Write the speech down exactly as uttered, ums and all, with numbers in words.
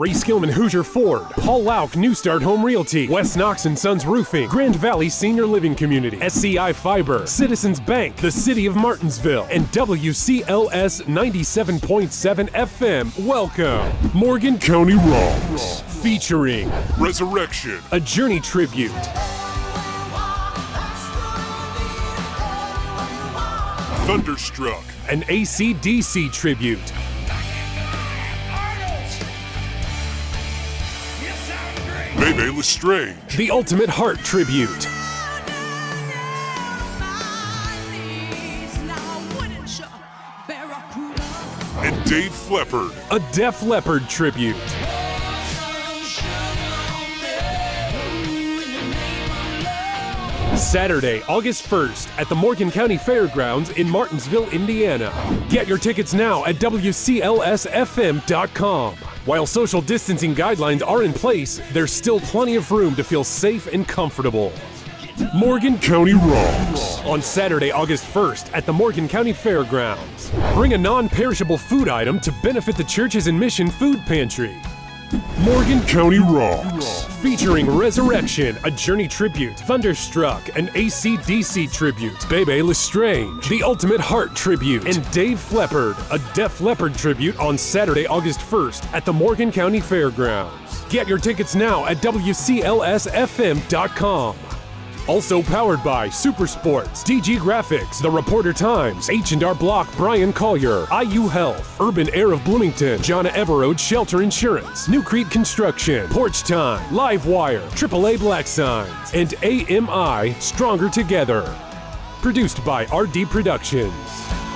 Ray Skillman Hoosier Ford, Paul Lauck New Start Home Realty, West Knox and Sons Roofing, Grand Valley Senior Living Community, S C I Fiber, Citizens Bank, the City of Martinsville, and W C L S ninety-seven point seven F M. Welcome, Morgan County Rocks, featuring Resurrection, a Journey tribute. Thunderstruck, an A C D C tribute. BeBe le Strange, the Ultimate Heart tribute. And Dave Fleppard, a Def Leppard tribute. Saturday, August first at the Morgan County Fairgrounds in Martinsville, Indiana. Get your tickets now at W C L S F M dot com. While social distancing guidelines are in place, there's still plenty of room to feel safe and comfortable. Morgan County Rocks on Saturday, August first at the Morgan County Fairgrounds. Bring a non-perishable food item to benefit the Churches in Mission Food Pantry. Morgan County Rocks, featuring Resurrection, a Journey tribute, Thunderstruck, an A C D C tribute, BeBe le Strange, the Ultimate Heart tribute, and Dave Fleppard, a Def Leppard tribute on Saturday, August first at the Morgan County Fairgrounds. Get your tickets now at W C L S F M dot com. Also powered by Super Sports, D G Graphics, The Reporter Times, H and R Block, Brian Collier, I U Health, Urban Air of Bloomington, John Everode Shelter Insurance, New Creek Construction, Porch Time, Live Wire, triple A Black Signs, and A M I Stronger Together. Produced by R D Productions.